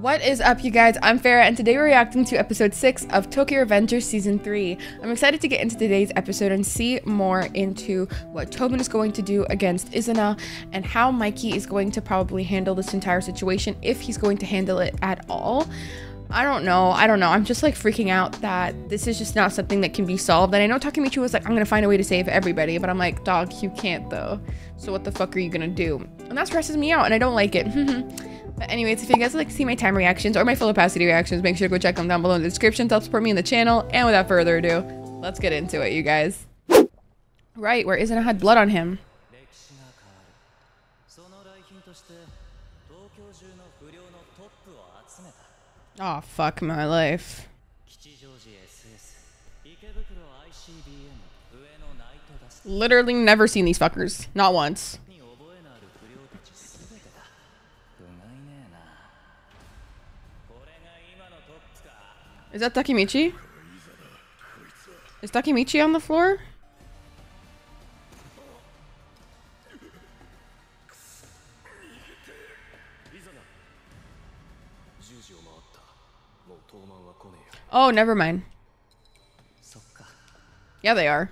What is up, you guys? I'm Farah, and today we're reacting to episode 6 of Tokyo Revengers season 3. I'm excited to get into today's episode and see more into what Tobin is going to do against Izuna and how Mikey is going to probably handle this entire situation, if he's going to handle it at all. I don't know. I'm just like freaking out that this is just not something that can be solved. And I know Takemichi was like, I'm gonna find a way to save everybody, but I'm like, dog, you can't though. So what the fuck are you gonna do? And that stresses me out and I don't like it. But anyways, if you guys would like to see my time reactions or my full opacity reactions, make sure to go check them down below in the description to help support me in the channel. And without further ado, let's get into it, you guys. Right, where Izana had blood on him. Oh, fuck my life. Literally never seen these fuckers. Not once. Is that Takemichi? Is Takemichi on the floor? Oh, never mind. Yeah, they are.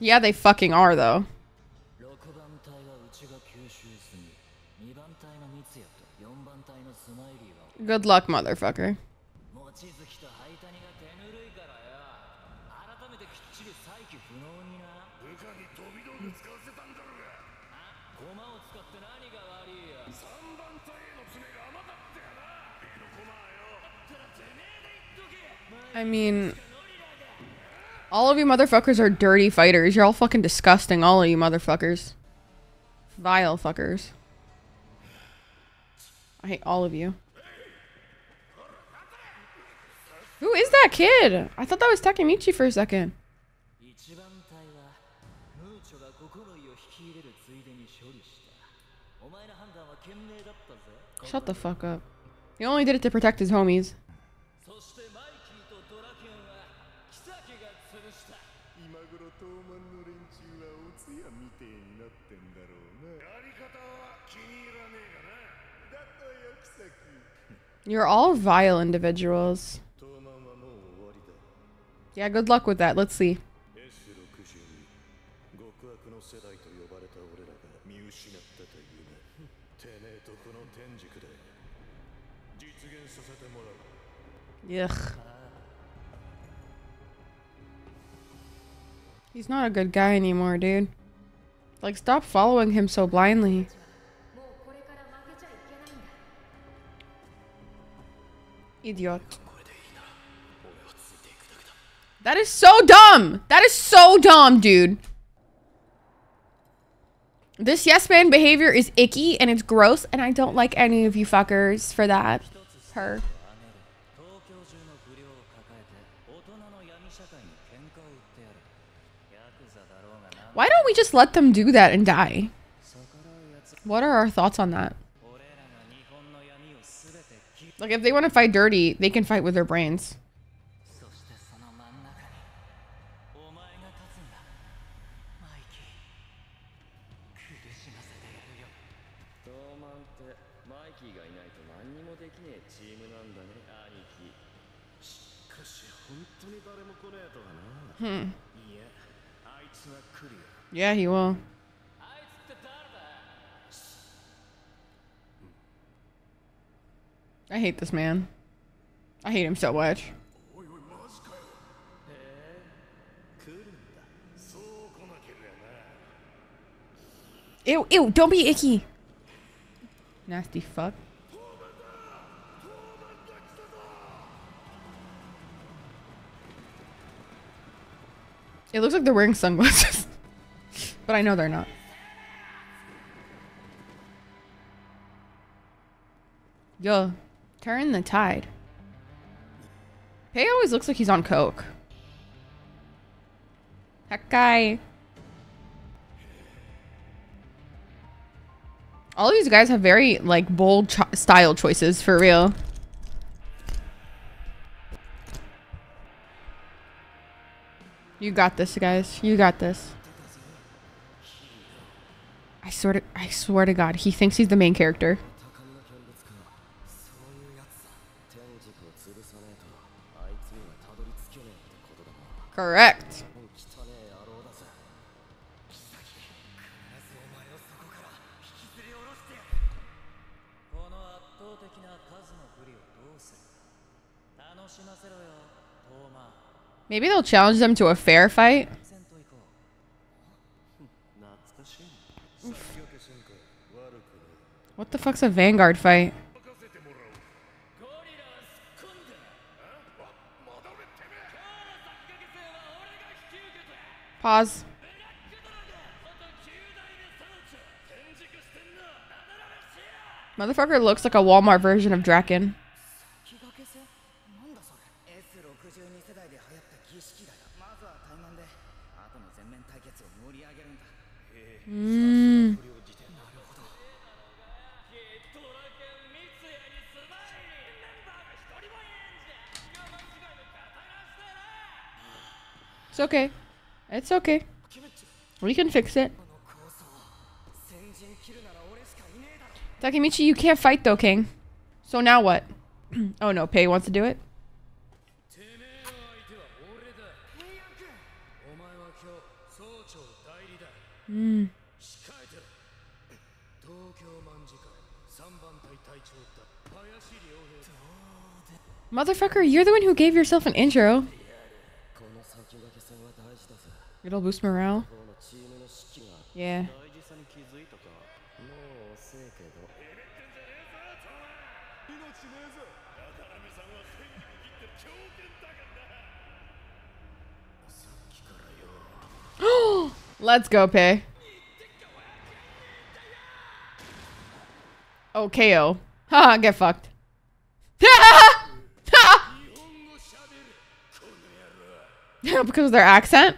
Yeah, they fucking are, though. Good luck, motherfucker. I mean, all of you motherfuckers are dirty fighters. You're all fucking disgusting, all of you motherfuckers. Vile fuckers. I hate all of you. Who is that kid? I thought that was Takemichi for a second. Shut the fuck up. He only did it to protect his homies. You're all vile individuals. Yeah, good luck with that. Let's see. Yuck. He's not a good guy anymore, dude. Like, stop following him so blindly. Idiot. That is so dumb! That is so dumb, dude! This yes man behavior is icky and it's gross and I don't like any of you fuckers for that. Her. Why don't we just let them do that and die? What are our thoughts on that? Like, if they want to fight dirty, they can fight with their brains. Hmm. Yeah, he will. I hate this man. I hate him so much. Ew, ew, don't be icky. Nasty fuck. It looks like they're wearing sunglasses, but I know they're not. Yo. Turn the tide. Pei always looks like he's on coke. That guy. All these guys have very like bold style choices for real. You got this, guys. You got this. I swear to God, he thinks he's the main character. Correct. Maybe they'll challenge them to a fair fight. Oof. What the fuck's a Vanguard fight? Pause. Motherfucker looks like a Walmart version of Draken. It's okay. It's okay. We can fix it. Takemichi, you can't fight though, King. So now what? Oh no, Pei wants to do it. Mm. Motherfucker, you're the one who gave yourself an intro. It'll boost morale. Yeah. Let's go, Pei. Oh, KO. Haha, get fucked. Because of their accent?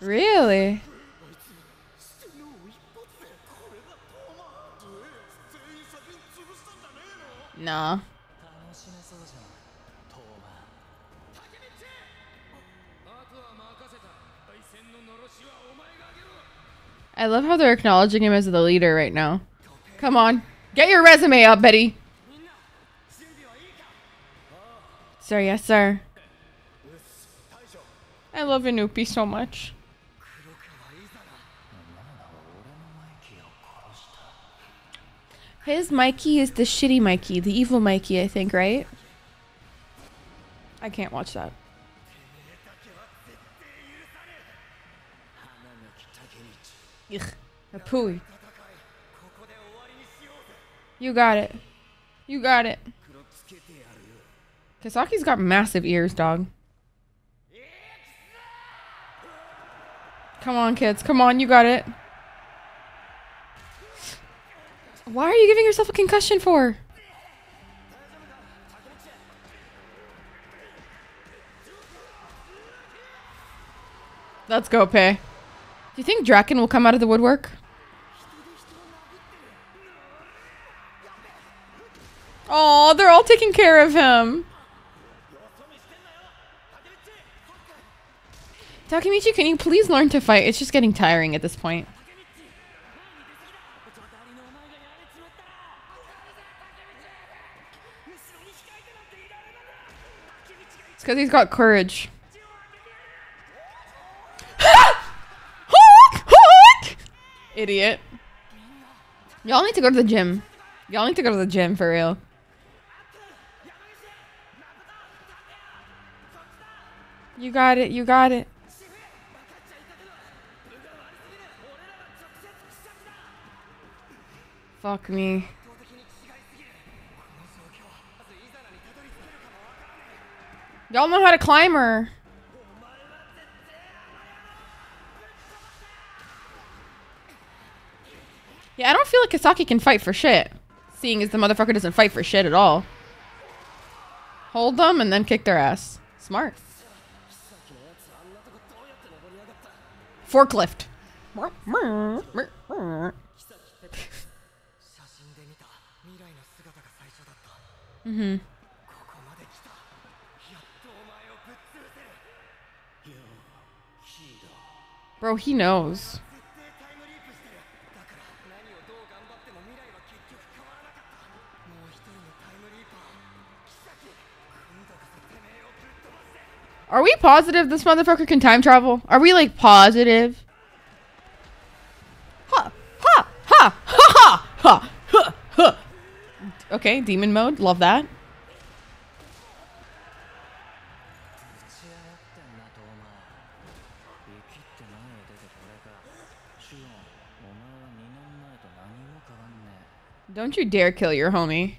Really? Nah. I love how they're acknowledging him as the leader right now. Come on. Get your resume up, Betty. Sir, yes, sir. I love Inupi so much. His Mikey is the shitty Mikey, the evil Mikey, I think, right? I can't watch that. Ugh, a pooey. You got it. You got it. Kisaki's got massive ears, dog. Come on, kids. Come on, you got it. Why are you giving yourself a concussion for? Let's go, Pei. Do you think Draken will come out of the woodwork? Oh, they're all taking care of him. Takemichi, can you please learn to fight? It's just getting tiring at this point. It's because he's got courage. Idiot. Y'all need to go to the gym. Y'all need to go to the gym for real. You got it. You got it. Fuck me. Y'all know how to climb her. Yeah, I don't feel like Kisaki can fight for shit. Seeing as the motherfucker doesn't fight for shit at all. Hold them and then kick their ass. Smart. Forklift. Mm-hmm. Bro, he knows. Are we positive this motherfucker can time travel? Are we like positive? Ha ha ha ha ha ha ha. Okay, demon mode, love that. Don't you dare kill your homie.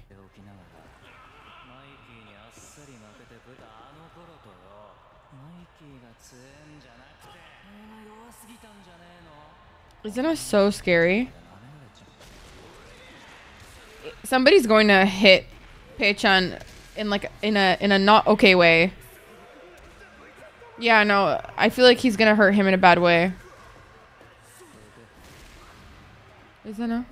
Isn't it so scary? Somebody's going to hit Pei-chan in like in a not okay way. Yeah, no, I feel like he's gonna hurt him in a bad way. Izana,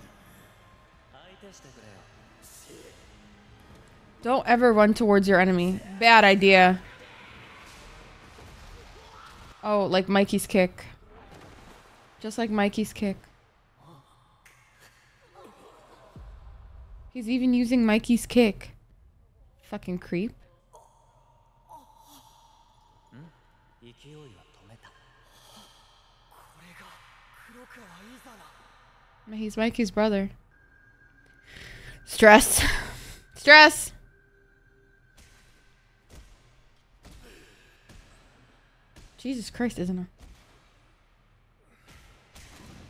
don't ever run towards your enemy. Bad idea. Oh, like Mikey's kick. Just like Mikey's kick. He's even using Mikey's kick. Fucking creep. He's Mikey's brother. Stress. Stress. Jesus Christ, isn't it?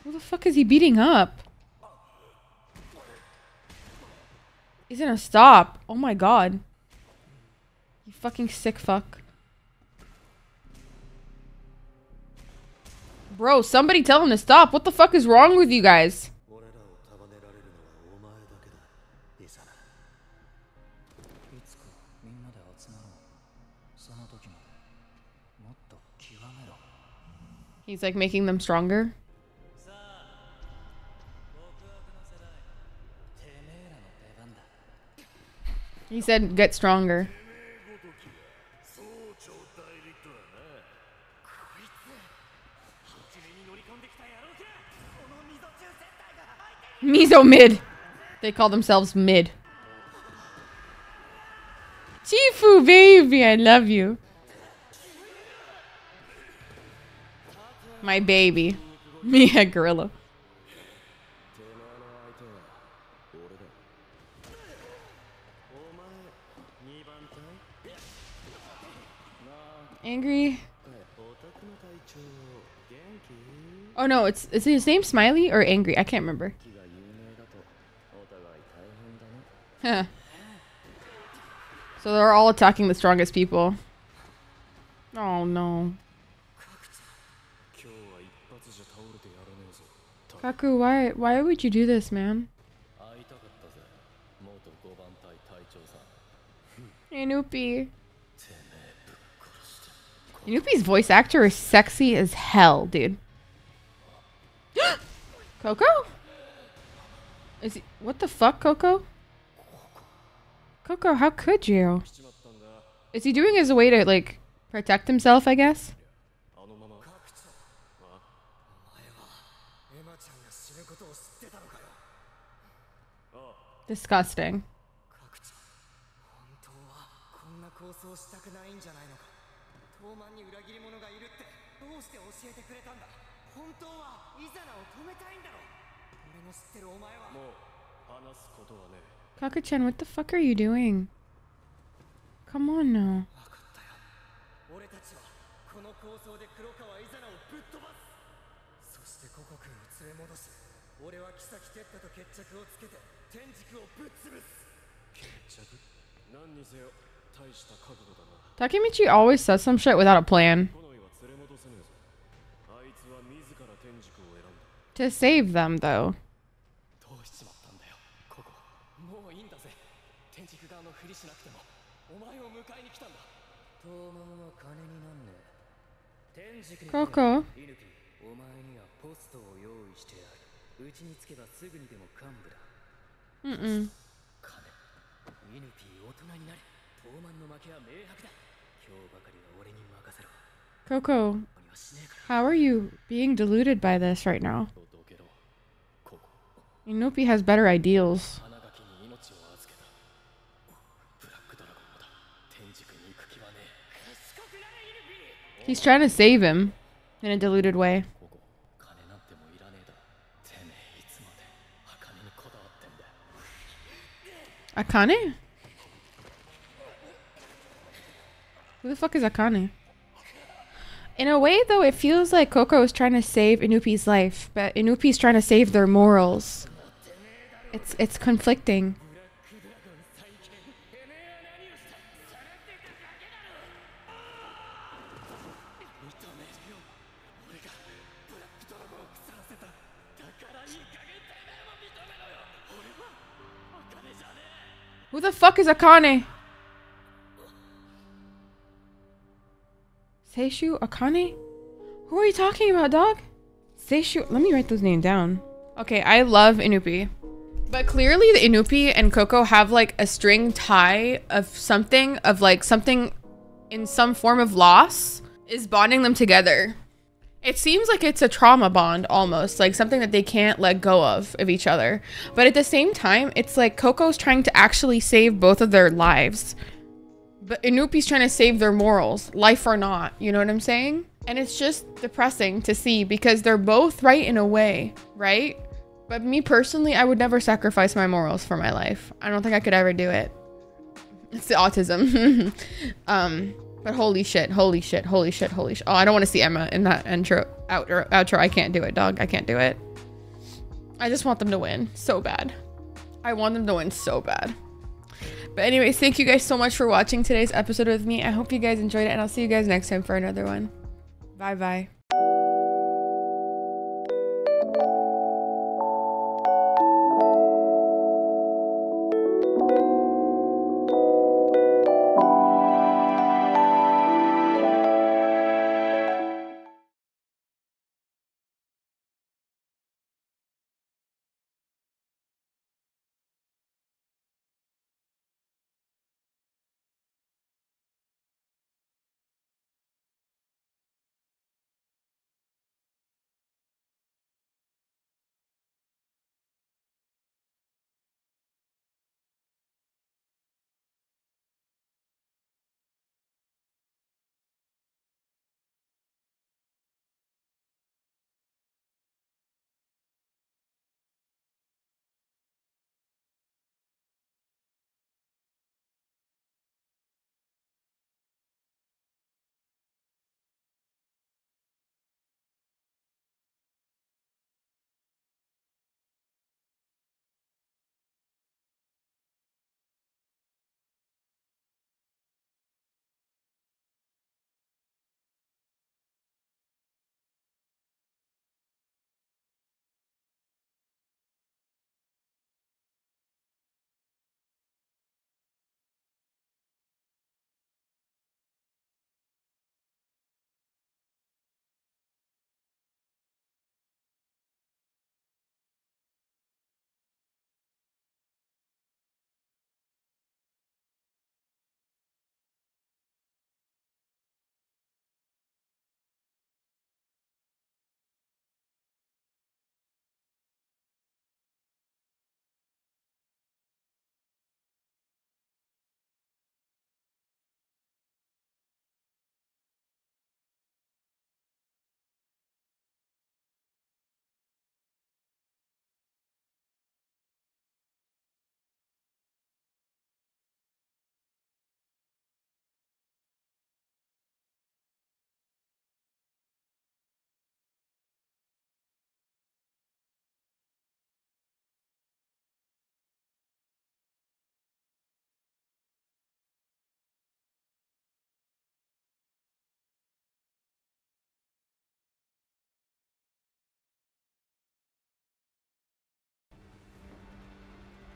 Who the fuck is he beating up? He's gonna stop. Oh my god. You fucking sick fuck. Bro, somebody tell him to stop. What the fuck is wrong with you guys? He's like making them stronger. He said, get stronger. Mizo mid. They call themselves mid. Chifu, baby, I love you. My baby. Mia gorilla. Angry. Oh no, is his name Smiley or Angry? I can't remember. Huh. So they're all attacking the strongest people. Oh no. Kaku, why would you do this, man? Inupi. Inupi's voice actor is sexy as hell, dude. Coco? Is he, what the fuck, Coco? Coco, how could you? Is he doing as a way to, like, protect himself, I guess? Disgusting. Kaku-chan, what the fuck are you doing? Come on now. Takemichi always says some shit without a plan. To save them, though. Coco. Mm-mm. Coco, how are you being deluded by this right now? Inupi has better ideals. He's trying to save him in a diluted way. Akane? Who the fuck is Akane? In a way, though, it feels like Coco is trying to save Inupi's life, but Inupi's trying to save their morals. It's conflicting. Who the fuck is Akane? Seishu Akane? Who are you talking about, dog? Seishu, let me write those names down. Okay, I love Inupi. But clearly the Inupi and Coco have like a string tie of something, in some form of loss is bonding them together. It seems like it's a trauma bond almost, like something that they can't let go of each other. But at the same time, it's like Coco's trying to actually save both of their lives. But Inupi's trying to save their morals, life or not, you know what I'm saying? And it's just depressing to see because they're both right in a way, right? But me personally, I would never sacrifice my morals for my life. I don't think I could ever do it. It's the autism. But holy shit, holy shit, holy shit, holy shit. Oh, I don't want to see Emma in that outro. I can't do it, dog. I can't do it. I just want them to win so bad. I want them to win so bad. But anyways, thank you guys so much for watching today's episode with me. I hope you guys enjoyed it, and I'll see you guys next time for another one. Bye-bye.